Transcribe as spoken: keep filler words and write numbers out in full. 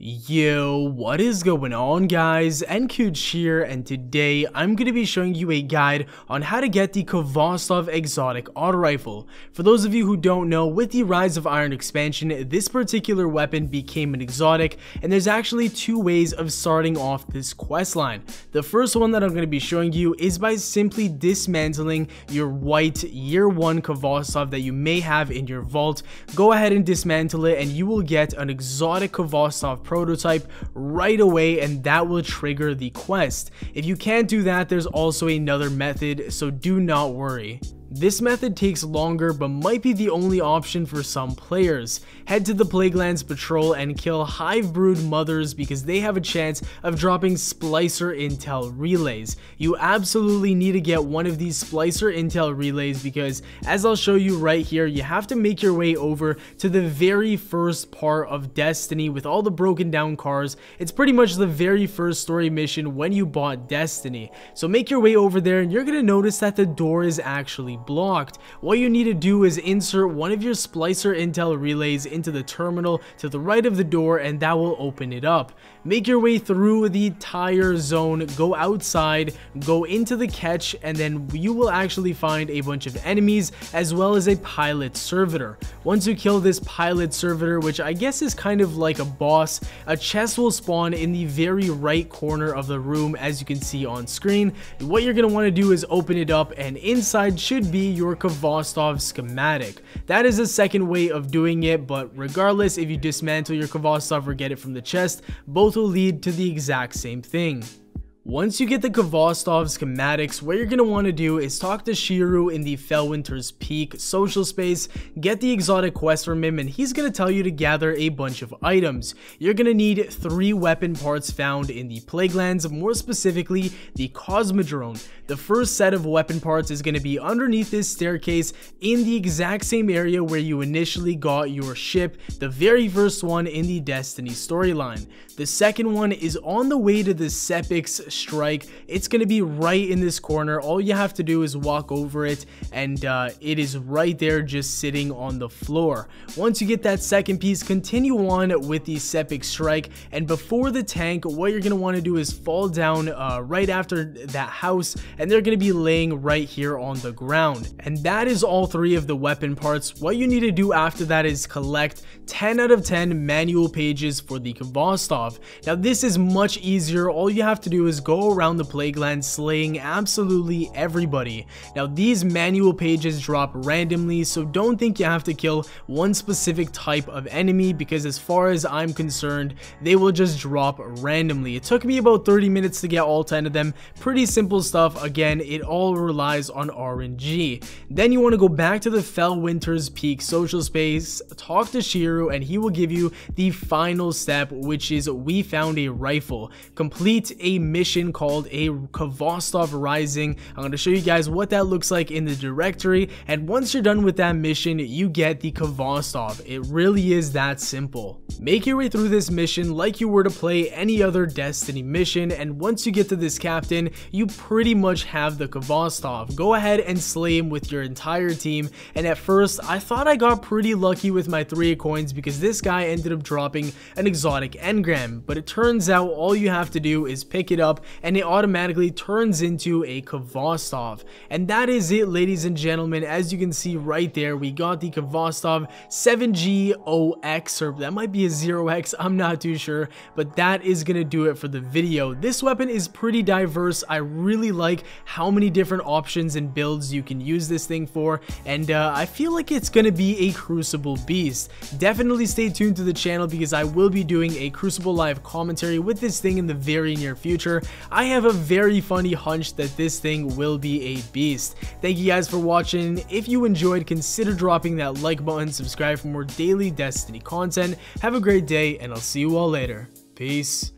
Yo, what is going on guys, N Q here, and today I'm going to be showing you a guide on how to get the Khvostov exotic auto rifle. For those of you who don't know, with the Rise of Iron expansion, this particular weapon became an exotic, and there's actually two ways of starting off this quest line. The first one that I'm going to be showing you is by simply dismantling your white year one Khvostov that you may have in your vault. Go ahead and dismantle it and you will get an exotic Khvostov prototype right away, and that will trigger the quest. If you can't do that, there's also another method, so do not worry. This method takes longer but might be the only option for some players. Head to the Plaguelands patrol and kill hive brood mothers because they have a chance of dropping splicer intel relays. You absolutely need to get one of these splicer intel relays because, as I'll show you right here, you have to make your way over to the very first part of Destiny with all the broken down cars. It's pretty much the very first story mission when you bought Destiny. So make your way over there and you're going to notice that the door is actually blocked. What you need to do is insert one of your splicer intel relays into the terminal to the right of the door, and that will open it up. Make your way through the tire zone, go outside, go into the catch, and then you will actually find a bunch of enemies as well as a pilot servitor. Once you kill this pilot servitor, which I guess is kind of like a boss, a chest will spawn in the very right corner of the room, as you can see on screen. What you're going to want to do is open it up, and inside should be your Khvostov schematic. That is a second way of doing it, but regardless, if you dismantle your Khvostov or get it from the chest, both will lead to the exact same thing. Once you get the Khvostov schematics, what you're going to want to do is talk to Shiro in the Felwinter's Peak social space, get the exotic quest from him, and he's going to tell you to gather a bunch of items. You're going to need three weapon parts found in the Plaguelands, more specifically the Cosmodrone. The first set of weapon parts is going to be underneath this staircase in the exact same area where you initially got your ship, the very first one in the Destiny storyline. The second one is on the way to the Sepiks strike. It's going to be right in this corner. All you have to do is walk over it, and uh, it is right there, just sitting on the floor. Once you get that second piece, continue on with the Sepiks strike, and before the tank, what you're going to want to do is fall down uh, right after that house, and they're going to be laying right here on the ground. And that is all three of the weapon parts. What you need to do after that is collect ten out of ten manual pages for the Khvostov. Now this is much easier. All you have to do is go go around the Plaguelands slaying absolutely everybody. Now these manual pages drop randomly, so don't think you have to kill one specific type of enemy because, as far as I'm concerned, they will just drop randomly. It took me about thirty minutes to get all ten of them. Pretty simple stuff. Again, it all relies on R N G. Then you want to go back to the Felwinter's Peak social space, talk to Shiro, and he will give you the final step, which is we found a rifle. Complete a mission called a Khvostov Rising. I'm going to show you guys what that looks like in the directory, and once you're done with that mission, you get the Khvostov. It really is that simple. Make your way through this mission like you were to play any other Destiny mission, and once you get to this captain, you pretty much have the Khvostov. Go ahead and slay him with your entire team, and at first, I thought I got pretty lucky with my three coins because this guy ended up dropping an exotic engram, but it turns out all you have to do is pick it up and it automatically turns into a Khvostov. And that is it, ladies and gentlemen. As you can see right there, we got the Khvostov seven G zero X, or that might be a zero X, I'm not too sure, but that is gonna do it for the video. This weapon is pretty diverse. I really like how many different options and builds you can use this thing for, and uh, I feel like it's gonna be a Crucible beast. Definitely stay tuned to the channel because I will be doing a Crucible live commentary with this thing in the very near future. I have a very funny hunch that this thing will be a beast. Thank you guys for watching. If you enjoyed, consider dropping that like button, subscribe for more daily Destiny content. Have a great day, and I'll see you all later. Peace.